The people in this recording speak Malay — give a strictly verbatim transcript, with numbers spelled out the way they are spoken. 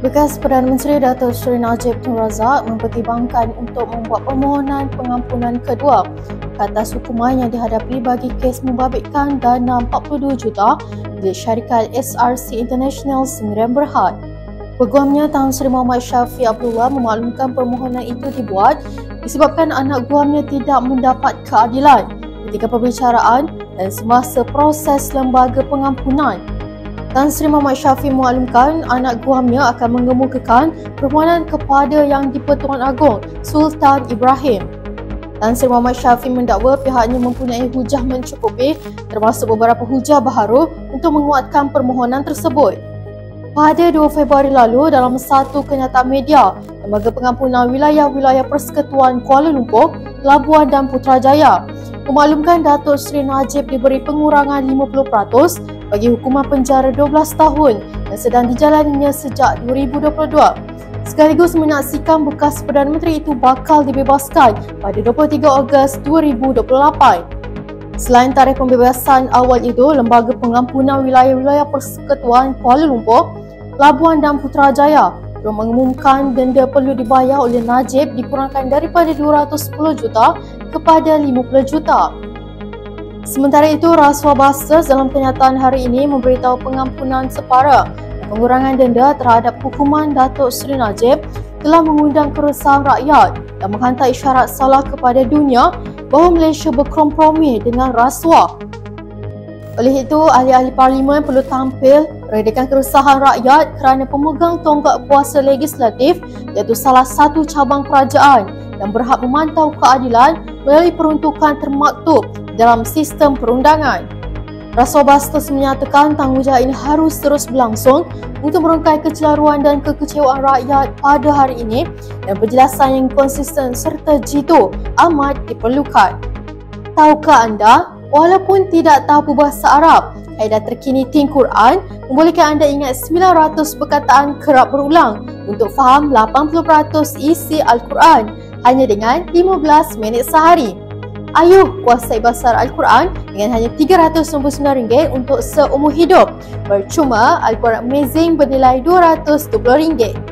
Bekas Perdana Menteri Datuk Seri Najib Tun Razak mempertimbangkan untuk membuat permohonan pengampunan kedua atas hukuman yang dihadapi bagi kes membabitkan dana empat puluh dua juta di syarikat S R C International Sdn Bhd. Peguamnya Tan Sri Muhammad Shafee Abdullah memaklumkan permohonan itu dibuat disebabkan anak guamnya tidak mendapat keadilan ketika pembicaraan dan semasa proses lembaga pengampunan. Tan Sri Muhammad Shafee memaklumkan anak guamnya akan mengemukakan permohonan kepada Yang di-Pertuan Agong Sultan Ibrahim. Tan Sri Muhammad Shafee mendakwa pihaknya mempunyai hujah mencukupi termasuk beberapa hujah baharu untuk menguatkan permohonan tersebut. Pada dua Februari lalu, dalam satu kenyataan media, Lembaga Pengampunan Wilayah-Wilayah Persekutuan Kuala Lumpur, Labuan dan Putrajaya memaklumkan Datuk Seri Najib diberi pengurangan lima puluh peratus bagi hukuman penjara dua belas tahun yang sedang dijalaninya sejak dua ribu dua puluh dua. Sekaligus menyaksikan bekas Perdana Menteri itu bakal dibebaskan pada dua puluh tiga Ogos dua ribu dua puluh lapan. Selain tarikh pembebasan awal itu, Lembaga Pengampunan Wilayah-Wilayah Persekutuan Kuala Lumpur, Labuan dan Putrajaya yang mengumumkan denda perlu dibayar oleh Najib dikurangkan daripada dua ratus sepuluh juta kepada lima puluh juta. Sementara itu, Raso Bastos dalam kenyataan hari ini memberitahu pengampunan separa dan pengurangan denda terhadap hukuman Datuk Seri Najib telah mengundang keresahan rakyat dan menghantar isyarat salah kepada dunia bahawa Malaysia berkompromi dengan rasuah. Oleh itu, ahli-ahli parlimen perlu tampil redakan keresahan rakyat kerana pemegang tonggak kuasa legislatif iaitu salah satu cabang kerajaan yang berhak memantau keadilan melalui peruntukan termaktub dalam sistem perundangan. Raso Bastos menyatakan tanggungjawab ini harus terus berlangsung untuk merungkai kecelaruan dan kekecewaan rakyat pada hari ini dan penjelasan yang konsisten serta jitu amat diperlukan. Tahukah anda, walaupun tidak tahu bahasa Arab, kaedah terkini Tin Quran membolehkan anda ingat sembilan ratus perkataan kerap berulang untuk faham lapan puluh peratus isi Al-Quran hanya dengan lima belas minit sehari. Ayuh kuasai bahasa Al-Quran dengan hanya tiga ratus sembilan puluh sembilan ringgit untuk seumur hidup. Percuma Al-Quran Amazing bernilai dua ratus dua puluh ringgit.